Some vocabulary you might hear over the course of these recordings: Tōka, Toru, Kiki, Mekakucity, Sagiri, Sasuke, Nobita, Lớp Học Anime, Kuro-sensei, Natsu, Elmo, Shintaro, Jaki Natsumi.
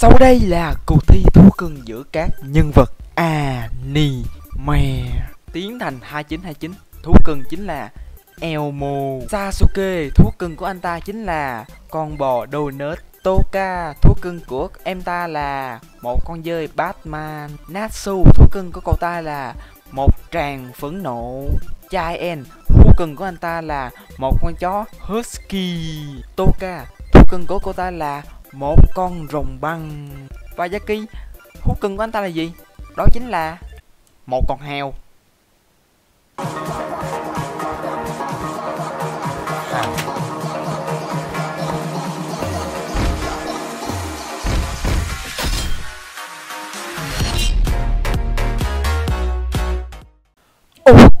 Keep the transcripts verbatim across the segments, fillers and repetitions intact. Sau đây là cuộc thi thú cưng giữa các nhân vật anime. Tiến thành hai chín hai chín, thú cưng chính là Elmo. Sasuke, thú cưng của anh ta chính là con bò donut. Tōka, thú cưng của em ta là một con dơi Batman. Natsu, thú cưng của cậu ta là một tràng phẫn nộ. Giant, thú cưng của anh ta là một con chó Husky. Tōka, thú cưng của cô ta là một con rồng băng. Và Jaki, thú cưng của anh ta là gì? Đó chính là một con heo.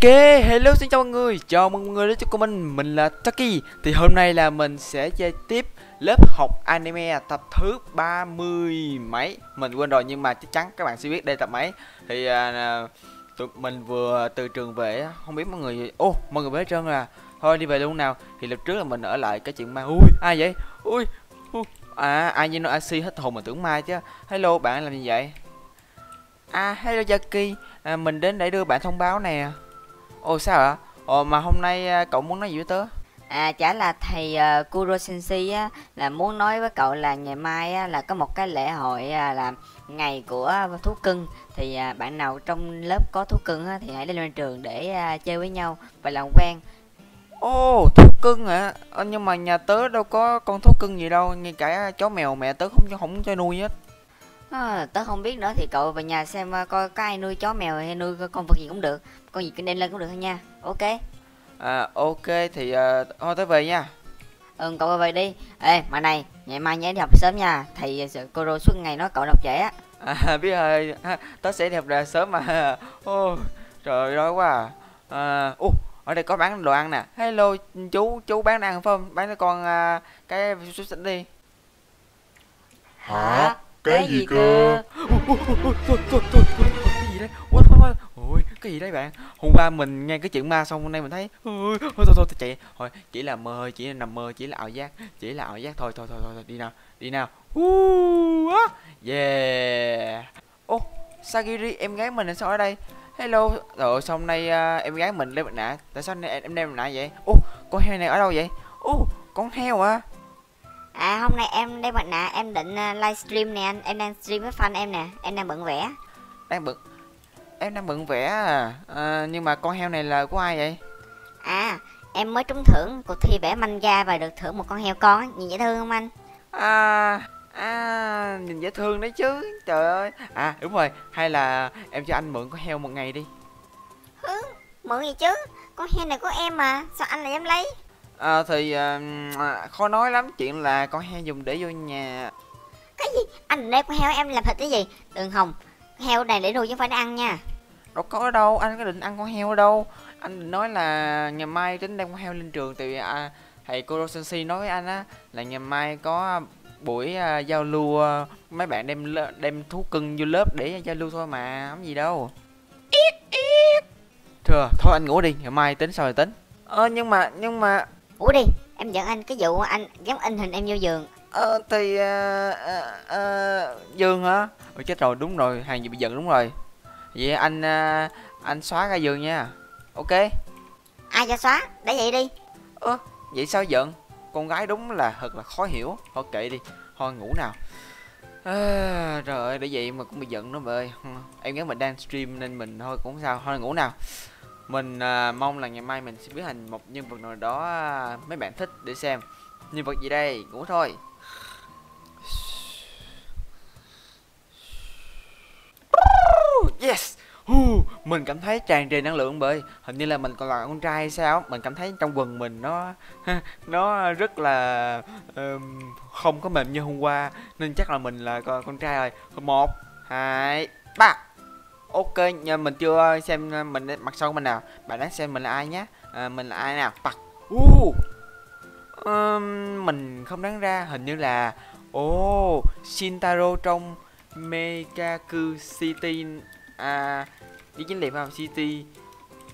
Ok, hello, xin chào mọi người, chào mừng mọi người đến cho của mình, mình là Jaki. Thì hôm nay là mình sẽ chơi tiếp lớp học anime tập thứ ba mươi mấy. Mình quên rồi nhưng mà chắc chắn các bạn sẽ biết đây tập mấy. Thì à, tụi mình vừa từ trường về, không biết mọi người... Ô, oh, mọi người biết hết trơn là thôi đi về luôn nào. Thì lần trước là mình ở lại cái chuyện ma. Ui, ai vậy? Ui, ui. À, ai như nó A C hết hồn, mình tưởng mai chứ. Hello, bạn làm gì vậy? À, hello Jaki, à, mình đến để đưa bạn thông báo nè. Ồ sao ạ? Ồ mà hôm nay cậu muốn nói gì với tớ? À chả là thầy uh, Kuro-sensei á, là muốn nói với cậu là ngày mai á, là có một cái lễ hội à, là ngày của thú cưng. Thì à, bạn nào trong lớp có thú cưng á, thì hãy lên lên trường để à, chơi với nhau và làm quen. Ồ oh, thú cưng hả? À, nhưng mà nhà tớ đâu có con thú cưng gì đâu, ngay cả chó mèo mẹ tớ không không cho nuôi hết. À, tớ không biết nữa, thì cậu về nhà xem coi có ai nuôi chó mèo hay nuôi con vật gì cũng được, con gì cứ đem lên cũng được thôi nha. Ok. À ok thì uh, thôi tới về nha. Ừ cậu về đi. Ê mà này, ngày mai nhớ đi học sớm nha, thầy Kuro suốt ngày nói cậu đọc trễ á. À biết rồi, tớ sẽ đi học ra sớm mà. Oh, trời đói quá à. Ô uh, ở đây có bán đồ ăn nè. Hello chú, chú bán đồ ăn không? Bán cho con uh, cái xúc xích đi. Hả? Cái gì cơ? Thôi thôi thôi, cái gì đấy? Ôi thôi thôi, cái gì đấy bạn? Hôm qua mình nghe cái chuyện ma xong, hôm nay mình thấy thôi thôi thôi chạy, thôi chỉ là mơ, chỉ là nằm mơ, chỉ là ảo giác, chỉ là ảo giác thôi thôi thôi thôi đi nào, đi nào. Yeah. Ô, Sagiri em gái mình là sao ở đây? Hello, rồi xong nay em gái mình lên bệnh nạ, tại sao em đem nạ vậy? Ô, con heo này ở đâu vậy? Ô, con heo à? À hôm nay em đây bạn nè, em định uh, livestream nè anh, em đang stream với fan em nè, em đang bận vẽ. Đang bận. Em đang bận vẽ à. À nhưng mà con heo này là của ai vậy? À, em mới trúng thưởng cuộc thi vẽ manga và được thưởng một con heo con ấy. Nhìn dễ thương không anh? À à nhìn dễ thương đấy chứ. Trời ơi. À đúng rồi, hay là em cho anh mượn con heo một ngày đi. Hứ, mượn gì chứ? Con heo này của em mà, sao anh lại dám lấy? À, thì uh, khó nói lắm, chuyện là con heo dùng để vô nhà. Cái gì? Anh để con heo em làm thịt cái gì? Đừng hồng, heo này để nuôi chứ không phải để ăn nha. Đâu có đâu, anh có định ăn con heo đâu. Anh định nói là ngày mai tính đem con heo lên trường. Tại vì à, thầy Kuro-sensei nói với anh á, là ngày mai có buổi à, giao lưu à, mấy bạn đem đem thú cưng vô lớp để giao lưu thôi mà, không gì đâu. Thừa, thôi anh ngủ đi, ngày mai tính sao rồi tính. Ờ à, nhưng mà, nhưng mà ủa đi, em giận anh cái vụ anh dám in hình em vô giường. Ờ, thì... À, à, à, giường hả? Ôi chết rồi, đúng rồi, hàng gì bị giận đúng rồi. Vậy anh... À, anh xóa ra giường nha. Ok. Ai cho xóa, để vậy đi. Ơ, à, vậy sao giận? Con gái đúng là thật là khó hiểu. Thôi kệ đi, thôi ngủ nào. À, rồi để vậy mà cũng bị giận nữa bà ơi. Em nghĩ mình đang stream nên mình thôi cũng sao, thôi ngủ nào. Mình à, mong là ngày mai mình sẽ biến thành một nhân vật nào đó à, mấy bạn thích để xem. Nhân vật gì đây? Ngủ thôi. Yes! Uh, mình cảm thấy tràn trề năng lượng bởi hình như là mình còn là con trai hay sao. Mình cảm thấy trong quần mình nó nó rất là um, không có mềm như hôm qua. Nên chắc là mình là con, con trai rồi. Một, hai, ba. Ok, nhà mình chưa xem mình mặt sau mình nào. Bạn đã xem mình là ai nhé. À, mình là ai nào? Bật. Uh. Um, mình không đoán ra, hình như là oh, Shintaro trong Mekakucity. À, đi chính liệt vào City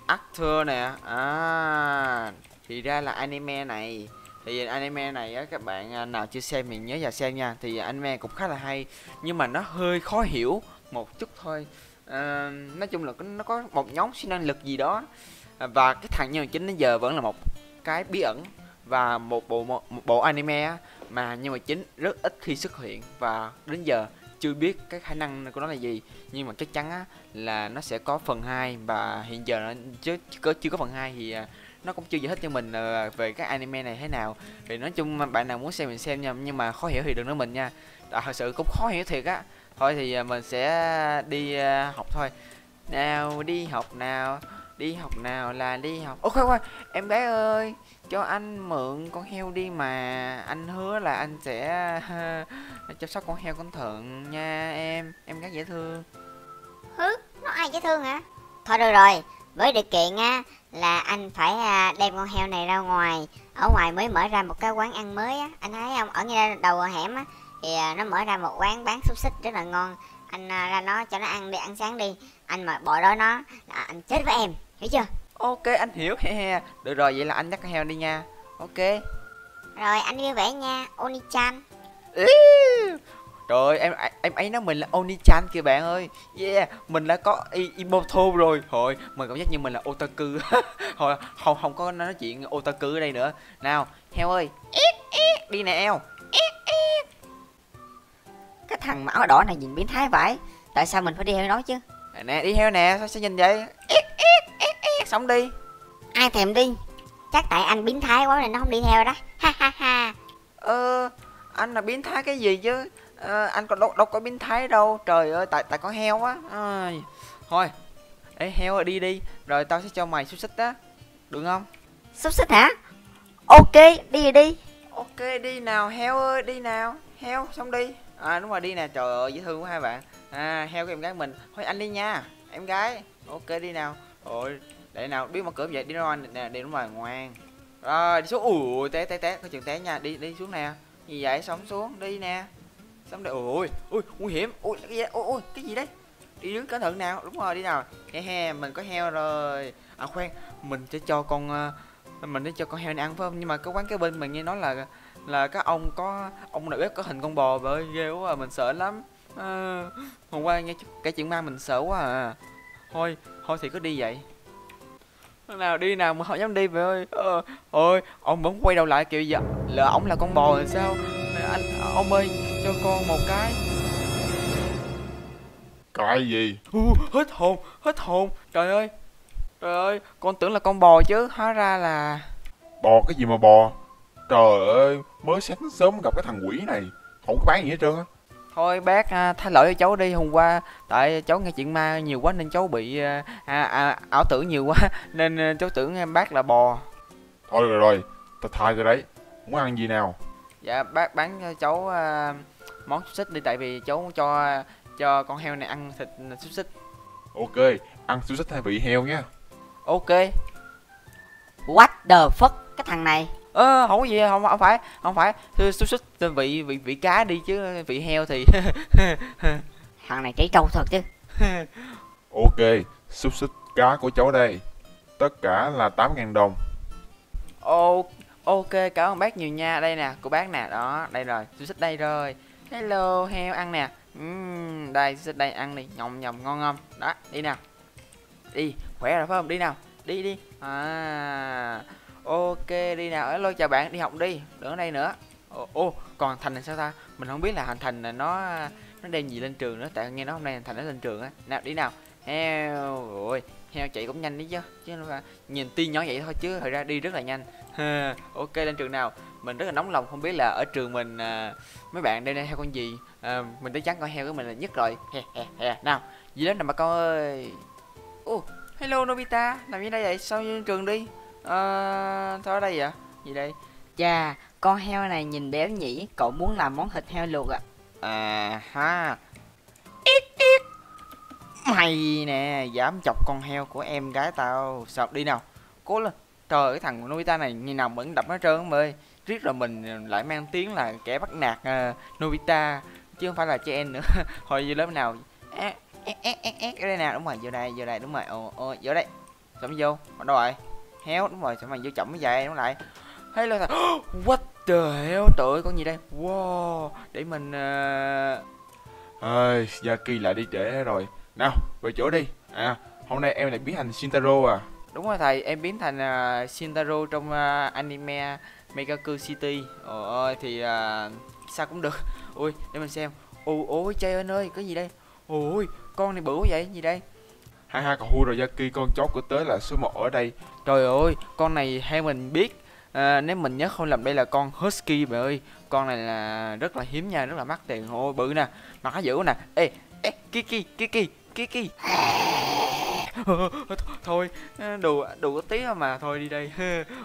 Actor nè. À, thì ra là anime này. Thì anime này á, các bạn nào chưa xem thì nhớ vào xem nha. Thì anime cũng khá là hay, nhưng mà nó hơi khó hiểu một chút thôi. À, nói chung là nó có một nhóm siêu năng lực gì đó, và cái thằng nhân vật chính đến giờ vẫn là một cái bí ẩn. Và một bộ một, một bộ anime mà nhân vật chính rất ít khi xuất hiện, và đến giờ chưa biết cái khả năng của nó là gì. Nhưng mà chắc chắn á, là nó sẽ có phần hai, và hiện giờ nó chưa, chưa có phần hai thì nó cũng chưa giải thích cho mình về cái anime này thế nào. Thì nói chung bạn nào muốn xem mình xem nha, nhưng mà khó hiểu thì đừng nói mình nha. À, thật sự cũng khó hiểu thiệt á. Thôi thì mình sẽ đi học thôi. Nào đi học nào, đi học nào là đi học. Ô khoan khoan, em gái ơi, cho anh mượn con heo đi mà. Anh hứa là anh sẽ chăm sóc con heo cẩn thận nha em. Em gái dễ thương. Hứ, nó ai dễ thương hả? Thôi được rồi, với điều kiện á là anh phải đem con heo này ra ngoài. Ở ngoài mới mở ra một cái quán ăn mới á, anh thấy không? Ở ngay đầu hẻm á, thì nó mở ra một quán bán xúc xích rất là ngon. Anh ra nó cho nó ăn đi, ăn sáng đi. Anh mà bỏ đói nó là anh chết với em, hiểu chưa? Ok anh hiểu. Được rồi, vậy là anh dắt con heo đi nha. Ok. Rồi anh vui vẻ nha Oni-chan. Trời ơi, em em ấy nói mình là Oni-chan kìa bạn ơi. Yeah, mình đã có Imoto rồi. Thôi, mình cảm giác như mình là otaku. Thôi, không không có nói chuyện otaku ở đây nữa. Nào, heo ơi. Đi nè heo. Cái thằng mà áo đỏ này nhìn biến thái vậy. Tại sao mình phải đi theo nó chứ? Nè, đi theo nè, sao sẽ nhìn vậy? Sống đi. Ai thèm đi. Chắc tại anh biến thái quá nên nó không đi theo đó. Ha ha ha. Ờ, anh là biến thái cái gì chứ? Ờ, anh còn đâu, đâu có biến thái đâu. Trời ơi, tại tại con heo á. À, thôi. Ê heo ơi, đi đi. Rồi tao sẽ cho mày xúc xích á. Được không? Xúc xích hả? Ok, đi đi. Ok, đi nào heo ơi, đi nào. Heo, xong đi. À đúng rồi, đi nè. Trời ơi, dễ thương của hai bạn. À, heo của em gái mình. Thôi anh đi nha, em gái. Ok, đi nào. Ôi, để nào, biết mở cửa vậy, đi ra ngoài nè, đi ra ngoài ngoan. Rồi, đi xuống. Ui, té té té, có chừng té nha, đi đi xuống nè. Gì vậy, sống xuống, đi nè. Sống đây. Ui, ui, nguy hiểm. Ui, cái gì đấy? Ui, cái gì đấy? Đi đứng cẩn thận nào, đúng rồi, đi nào. He he, mình có heo rồi. À khoan, mình sẽ cho con mình sẽ cho con heo này ăn phải không? Nhưng mà cái quán kế bên mình nghe nói là là các ông có ông nội bếp có hình con bò bởi ghê quá à, mình sợ lắm. À, hôm qua nghe cái chuyện ma mình sợ quá à. Thôi, thôi thì cứ đi vậy. Nào đi nào mà không dám đi vậy ơi. Ôi, ông vẫn quay đầu lại kiểu giờ lỡ ổng là con bò rồi sao? Anh ông ơi, cho con một cái. Cái gì? Uh, hết hồn, hết hồn. Trời ơi. Trời ơi, con tưởng là con bò chứ, hóa ra là bò cái gì mà bò. Trời ơi, mới sáng sớm gặp cái thằng quỷ này, không có bán gì hết trơn á. Thôi bác à, tha lỗi cho cháu đi, hôm qua tại cháu nghe chuyện ma nhiều quá nên cháu bị à, à, ảo tưởng nhiều quá nên à, cháu tưởng bác là bò. Thôi được rồi, tao tha rồi đấy, muốn ăn gì nào? Dạ bác bán cho cháu à, món xúc xích đi, tại vì cháu cho cho con heo này ăn thịt xúc xích. Ok, ăn xúc xích thay vị heo nha. Ok. What the fuck, cái thằng này. Ơ ờ, không có gì, không không phải không phải xúc xích vị vị vị cá đi chứ vị heo thì thằng này chỉ trâu thật chứ. Ok, xúc xích cá của cháu đây, tất cả là tám ngàn đồng. Ô, ok, cảm ơn bác nhiều nha. Đây nè của bác nè, đó đây rồi, xúc xích đây rồi. Hello heo, ăn nè. Uhm, đây xúc xích đây, ăn đi, nhồng nhồng ngon ngon đó. Đi nào, đi, khỏe rồi phải không? Đi nào, đi đi. À ok, đi nào. Alo, chào bạn, đi học đi, đừng ở đây nữa. Ô, ô còn Thành này sao ta? Mình không biết là Thành Thành này nó nó đem gì lên trường nữa, tại nghe nói hôm nay Thành nó lên trường á. Nào đi nào heo. Ôi heo chạy cũng nhanh đấy chứ, chứ nhìn tuy nhỏ vậy thôi chứ thật ra đi rất là nhanh. Ok, lên trường nào. Mình rất là nóng lòng, không biết là ở trường mình à, mấy bạn đây đây theo con gì à, mình tới chắn con heo của mình là nhất rồi. He, he, he. Nào gì đó nè bà con ơi. Ô oh, hello Nobita, làm gì đây vậy, sao lên trường đi? Ờ, thôi ở đây vậy? Gì đây? Chà, con heo này nhìn béo nhỉ, cậu muốn làm món thịt heo luộc ạ. À? À ha. Ít ít. Mày nè, dám chọc con heo của em gái tao. Sao đi nào, cố lên. Trời, cái thằng Nobita này như nào vẫn đập nó trơn ông ơi. Riết rồi mình lại mang tiếng là kẻ bắt nạt uh, Nobita, chứ không phải là trẻ em nữa. Hồi vô lớp nào à, à, à, à, à. Ở đây nào, đúng rồi, vô đây, vô đây, đúng rồi. Ồ, ồ, vô đây. Sao vô, ở đâu rồi? Héo, đúng rồi, sao mày vô chậm cái vậy, đúng lại. hay là what the hell, trời ơi con gì đây. Wow, để mình ơi uh... Jaki lại đi trễ rồi. Nào về chỗ đi. À hôm nay em lại biến thành Shintaro à? Đúng rồi thầy, em biến thành uh, Shintaro trong uh, anime Mekakucity. Ôi ơi thì uh, sao cũng được. Ui để mình xem. Ôi ôi trời ơi cái gì đây. Ôi con này bự quá vậy, gì đây? Ha ha cậu hua rồi Jaki, con chó của tớ là số một ở đây. Trời ơi con này hay mình biết. À, nếu mình nhớ không làm đây là con husky mẹ ơi. Con này là rất là hiếm nha, rất là mắc tiền. Ôi bự nè, mặt nó dữ nè. Ê, ê, Kiki, Kiki, Kiki. Thôi, đủ đủ tí mà thôi đi đây.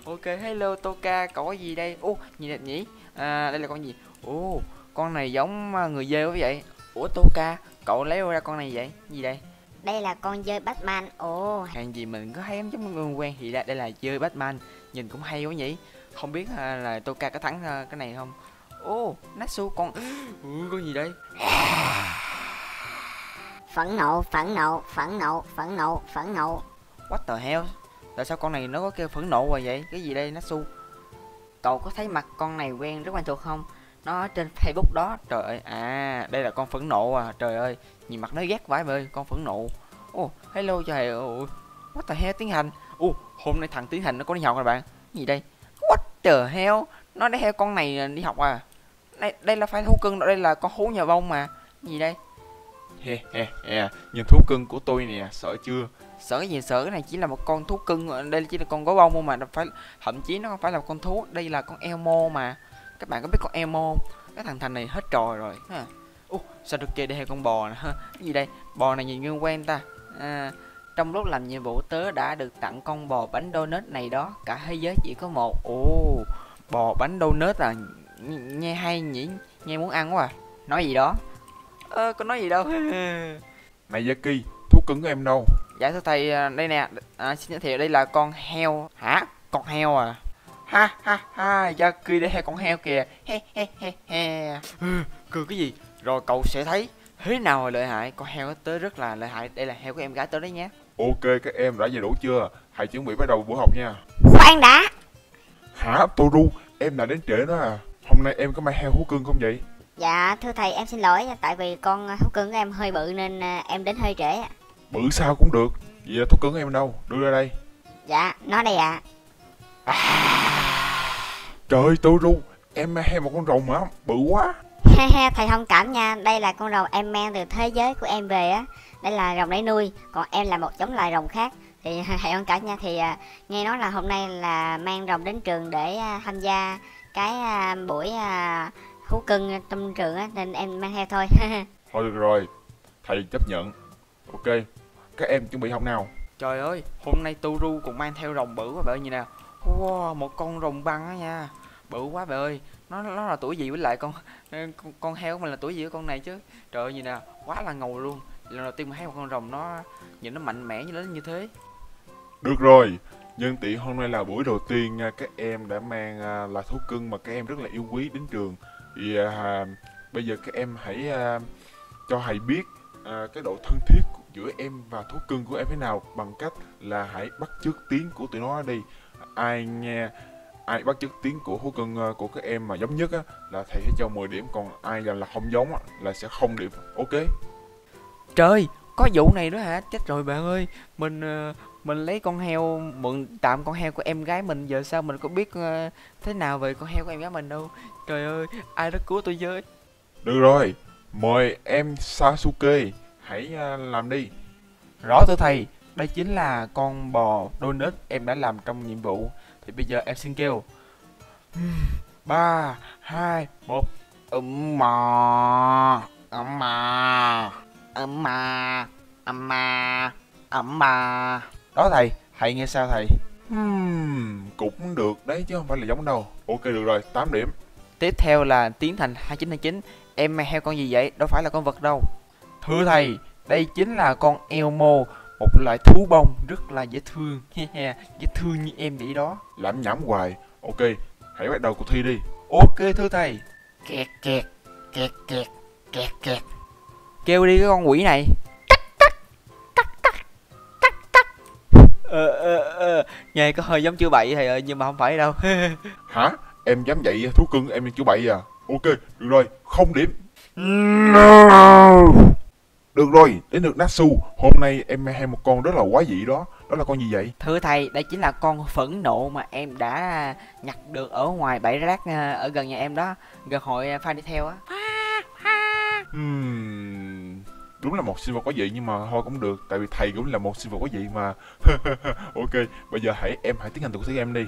Ok, hello Tōka, cậu có gì đây? Ô, nhìn đẹp nhỉ? À, đây là con gì? Ô, con này giống người dê quá vậy. Ủa Tōka, cậu lấy ra con này vậy? Gì đây? Đây là con dơi Batman. Ồ oh. Hàng gì mình có thấy giống người quen thì đây là dơi Batman. Nhìn cũng hay quá nhỉ. Không biết là Tōka có thắng cái này không. Ô oh, Natsu con. Ừ, con gì đây? Phẫn nộ, phẫn nộ, phẫn nộ, phẫn nộ, phẫn nộ. What the hell? Tại sao con này nó có kêu phẫn nộ rồi vậy? Cái gì đây Natsu? Cậu có thấy mặt con này quen, rất quen thuộc không? Nó ở trên Facebook đó. Trời ơi, à đây là con phẫn nộ à. Trời ơi, nhìn mặt nó ghét vãi mời, con phẫn nộ. Ô oh, hello trời ơi. What the hell tiến hành. Ô oh, hôm nay thằng tiến hành nó có đi học rồi bạn. Cái gì đây? What the hell? Nó để heo con này đi học à? Đây đây là phải thú cưng đó, đây là con hú nhà bông mà. Cái gì đây? He he he, nhìn thú cưng của tôi nè, sợ chưa? Sợ gì sợ, cái này chỉ là một con thú cưng, đây chỉ là con gấu bông thôi mà, phải thậm chí nó không phải là con thú, đây là con Elmo mà. Các bạn có biết con Elmo, cái thằng Thành này hết trò rồi. Ha. Uh, Sasuke đây hay con bò nè. Cái gì đây? Bò này nhìn như quen ta. À, trong lúc làm nhiệm vụ tớ đã được tặng con bò bánh donut này đó, cả thế giới chỉ có một. Ồ, oh, bò bánh donut à, nghe hay nhỉ, nghe muốn ăn quá à. Nói gì đó? Ơ, à, có nói gì đâu. Này Jaki, thú cưng của em đâu? Dạ thưa thầy, đây nè, à, xin giới thiệu đây là con heo. Hả? Con heo à? Ha ha ha, Jaki đây hay con heo kìa. He he he he. Cười cái gì? Rồi cậu sẽ thấy thế nào là lợi hại. Con heo tới rất là lợi hại. Đây là heo của em gái tới đấy nhé. Ok các em đã về đủ chưa? Hãy chuẩn bị bắt đầu buổi học nha. Khoan đã. Hả Toru, em đã đến trễ đó à? Hôm nay em có mang heo thú cưng không vậy? Dạ thưa thầy em xin lỗi, tại vì con thú cưng của em hơi bự nên em đến hơi trễ. Bự sao cũng được. Vậy là thú cưng của em đâu? Đưa ra đây. Dạ nó đây ạ. À. À, trời ơi Toru, em mang heo một con rồng mà bự quá. Ha ha thầy thông cảm nha, đây là con rồng em mang từ thế giới của em về á. Đây là rồng để nuôi, còn em là một giống loài rồng khác. Thì thầy thông cảm nha, thì à, nghe nói là hôm nay là mang rồng đến trường để à, tham gia cái à, buổi à, thú cưng trong trường á, nên em mang theo thôi. Thôi được rồi, thầy chấp nhận. Ok, các em chuẩn bị học nào. Trời ơi, hôm nay Toru cũng mang theo rồng bự quá vậy như nào. Wow, một con rồng băng á nha. Bự quá bà ơi, nó nó là tuổi gì với lại con con, con heo của mình là tuổi gì với con này chứ. Trời ơi, gì nè, quá là ngầu luôn. Lần đầu tiên mà thấy một con rồng nó nhìn nó mạnh mẽ như như thế. Được rồi, nhân tiện hôm nay là buổi đầu tiên nha, các em đã mang là thú cưng mà các em rất là yêu quý đến trường. Thì à, bây giờ các em hãy à, cho thầy biết à, cái độ thân thiết giữa em và thú cưng của em thế nào bằng cách là hãy bắt chước tiếng của tụi nó đi. Ai nghe ai bắt chước tiếng của thú cưng của các em mà giống nhất á, là thầy sẽ cho mười điểm, còn ai là, là không giống á, là sẽ không điểm. Ok. Trời, có vụ này nữa hả? Chết rồi bạn ơi. Mình mình lấy con heo, mượn tạm con heo của em gái mình, giờ sao mình có biết thế nào về con heo của em gái mình đâu. Trời ơi, ai đó cứu tôi với. Được rồi, mời em Sasuke, hãy làm đi. Rõ thưa thầy, đây chính là con bò donut em đã làm trong nhiệm vụ. Thì bây giờ em xin kêu ba, hai, một. Ấm mà Ấm mà Ấm mà Ấm mà Ấm mà. Đó thầy, thầy nghe sao thầy? Hmm, cũng được đấy chứ không phải là giống đâu. Ok được rồi, tám điểm. Tiếp theo là Tiến Thành hai chín hai chín. Em mang heo con gì vậy? Đâu phải là con vật đâu. Thưa thầy, đây chính là con Elmo, một loại thú bông rất là dễ thương. Dễ thương như em vậy đó. Làm nhảm hoài. Ok, hãy bắt đầu cuộc thi đi. Ok thưa thầy. Kẹt kẹt kẹt kẹt kẹt kẹt. Kêu đi cái con quỷ này. Tắc tắc tắc tắc tắc tắc. Ờ ờ ờ Nghe có hơi giống chữa bậy thầy ơi, nhưng mà không phải đâu. Hả? Em dám vậy thú cưng, em chữa bậy à? Ok, được rồi, không điểm. No. Được rồi, đến được Natsu. Hôm nay em mang hai một con rất là quái dị đó. Đó là con gì vậy? Thưa thầy, đây chính là con phẫn nộ mà em đã nhặt được ở ngoài bãi rác ở gần nhà em đó. Gần hội fan đi theo á. Hmm, đúng là một sinh vật quái dị nhưng mà thôi cũng được. Tại vì thầy cũng là một sinh vật quái dị mà. Ok, bây giờ hãy em hãy tiến hành thử thách em đi.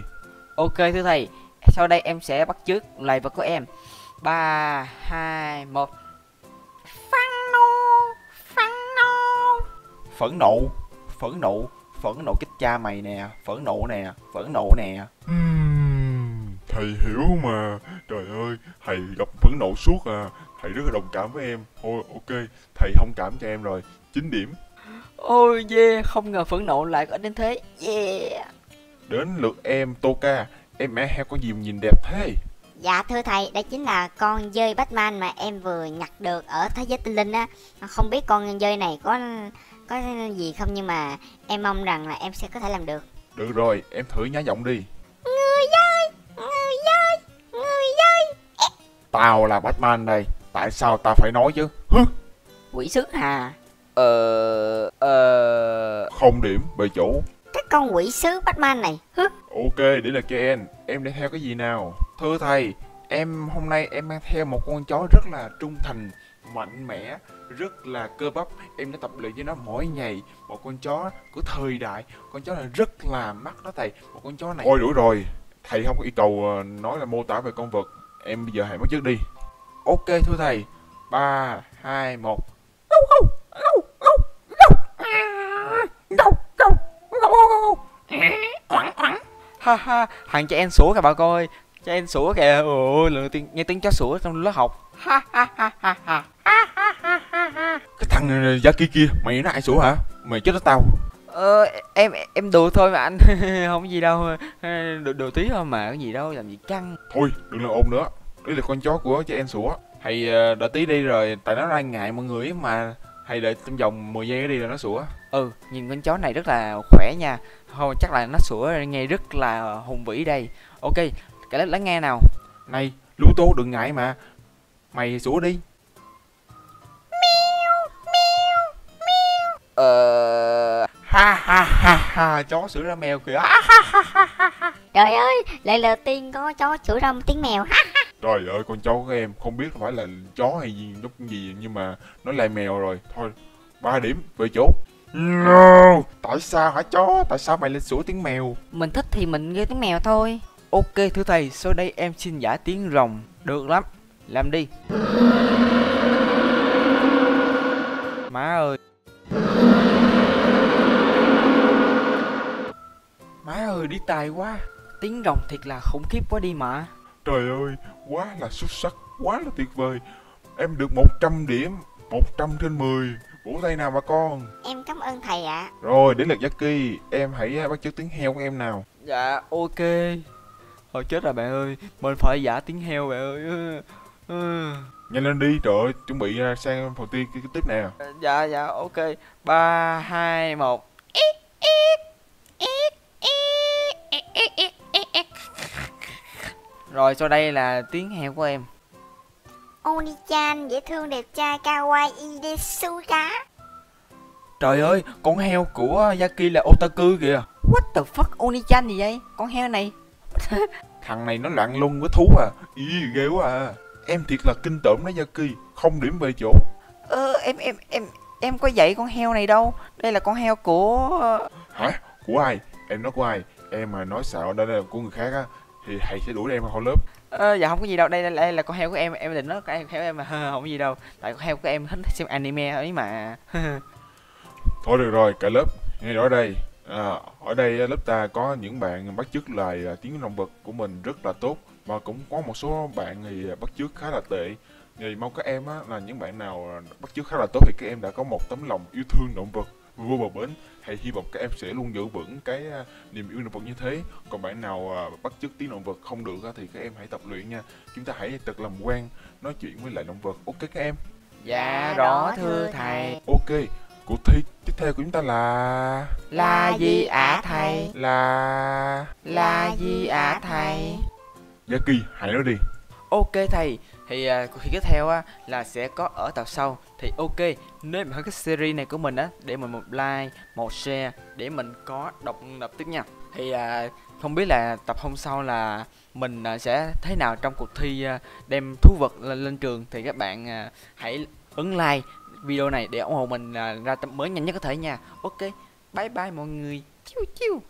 Ok thưa thầy, sau đây em sẽ bắt chước loài vật của em. ba, hai, một. Phẫn nộ, phẫn nộ. Phẫn nộ, phẫn nộ, phẫn nộ kích cha mày nè, phẫn nộ nè, phẫn nộ nè. Uhm, thầy hiểu mà. Trời ơi, thầy gặp phẫn nộ suốt à. Thầy rất là đồng cảm với em. Thôi ok, thầy thông cảm cho em rồi. chín điểm. Ôi oh yeah, không ngờ phẫn nộ lại có đến thế. Yeah. Đến lượt em Tōka. Em mẹ heo có gì nhìn đẹp thế? Dạ thưa thầy, đây chính là con dơi Batman mà em vừa nhặt được ở thế giới tinh linh á. Không biết con dơi này có có gì không nhưng mà em mong rằng là em sẽ có thể làm được. Được rồi, em thử nhá giọng đi. Người dơi, người dơi, người dơi. Tao là Batman đây, tại sao tao phải nói chứ? Hứ? Quỷ sứ hà. Ờ... Ờ... Không điểm, bề chủ. Cái con quỷ sứ Batman này. Hứ? Ok, để là Ken. Em để theo cái gì nào? Thưa thầy, em hôm nay em mang theo một con chó rất là trung thành, mạnh mẽ, rất là cơ bắp. Em đã tập luyện với nó mỗi ngày. Một con chó của thời đại. Con chó này rất là mắc đó thầy. Một con chó này... Ôi đủ rồi. Thầy không có yêu cầu nói là mô tả về con vật. Em bây giờ hãy bắt chước đi. Ok thưa thầy. ba, hai, một. Đâu không, đâu, đâu, đâu. Đâu, đâu, đâu. Ha ha, hàng cho em sủa các bà coi. Cho em sủa kìa, ôi lần đầu nghe tiếng chó sủa trong lớp học. Ha ha ha ha ha. Cái thằng Jaki kia, mày nó ai sủa hả? Mày chết hết tao. Ờ, em em đùa thôi mà anh. Không gì đâu, đùa, đùa tí thôi mà, cái gì đâu, làm gì căng. Thôi, đừng làm ồn nữa, đấy là con chó của cho em sủa. Thầy đợi tí đi rồi, tại nó đang ngại mọi người mà. Thầy đợi trong vòng mười giây đi là nó sủa. Ừ, nhìn con chó này rất là khỏe nha. Thôi chắc là nó sủa nghe rất là hùng vĩ đây. Ok, cả lớp lắng nghe nào. Này, Lũ Tô đừng ngại mà. Mày sủa đi. Miêu, miêu, miêu. Ờ... Ha ha ha ha, chó sủa ra mèo kìa. À, ha, ha, ha, ha. Trời ơi, lần đầu tiên có chó sủa ra một tiếng mèo. Ha, ha. Trời ơi, con chó của em không biết phải là chó hay gì, lúc gì nhưng mà nó lại mèo rồi. Thôi, ba điểm, về chỗ. No, tại sao hả chó? Tại sao mày lại sủa tiếng mèo? Mình thích thì mình nghe tiếng mèo thôi. Ok thưa thầy, sau đây em xin giả tiếng rồng. Được lắm, làm đi. Má ơi. Má ơi, đi tài quá. Tiếng rồng thiệt là khủng khiếp quá đi mà. Trời ơi, quá là xuất sắc, quá là tuyệt vời. Em được một trăm điểm, một trăm trên mười. Vỗ tay nào bà con. Em cảm ơn thầy ạ. À. Rồi, đến lượt Jaki, em hãy bắt chước tiếng heo của em nào. Dạ, ok. Thôi chết rồi bạn ơi, mình phải giả tiếng heo bạn ơi. Ừ. Nhanh lên đi, trời ơi, chuẩn bị sang phần thi tiếp nè. Dạ, dạ, ok. ba, hai, một. Rồi, sau đây là tiếng heo của em. Oni-chan, dễ thương đẹp trai kawaii desu ga. Trời ơi, con heo của Jaki là otaku kìa. What the fuck, Oni-chan gì vậy? Con heo này. Thằng này nó loạn luân với thú à. Ý, ghê quá à. Em thiệt là kinh tởm đó Jaki, không điểm về chỗ. Ờ, em, em, em, em có dạy con heo này đâu. Đây là con heo của... Hả? Của ai? Em nói của ai? Em mà nói xạo đây là của người khác á, thì thầy sẽ đuổi em ra khỏi lớp. Ờ, dạ không có gì đâu, đây, đây, đây là con heo của em, em định nói con heo em mà, không có gì đâu. Tại con heo của em thích xem anime ấy mà. Thôi được rồi, cả lớp, nghe rõ đây. À, ở đây lớp ta có những bạn bắt chước lại tiếng động vật của mình rất là tốt. Và cũng có một số bạn thì bắt chước khá là tệ. Thì mong các em á, là những bạn nào bắt chước khá là tốt thì các em đã có một tấm lòng yêu thương động vật vô bờ bến. Thầy hy vọng các em sẽ luôn giữ vững cái niềm yêu động vật như thế. Còn bạn nào bắt chước tiếng động vật không được thì các em hãy tập luyện nha. Chúng ta hãy tập làm quen nói chuyện với lại động vật. Ok các em. Dạ rõ thưa thầy. Ok. của thi tiếp theo của chúng ta là là gì ạ à, thầy? Là là gì ạ à, thầy? Jaki, hãy nói đi. Ok thầy, thì uh, cuộc thi tiếp theo uh, là sẽ có ở tập sau. Thì ok, nếu mà thấy cái series này của mình á, uh, để mình một like, một share để mình có đọc tập tiếp nha. Thì uh, không biết là tập hôm sau là mình uh, sẽ thế nào trong cuộc thi uh, đem thú vật lên, lên trường. Thì các bạn uh, hãy ấn like video này để ủng hộ mình uh, ra tập mới nhanh nhất có thể nha. Ok, bye bye mọi người. Chiu chiu.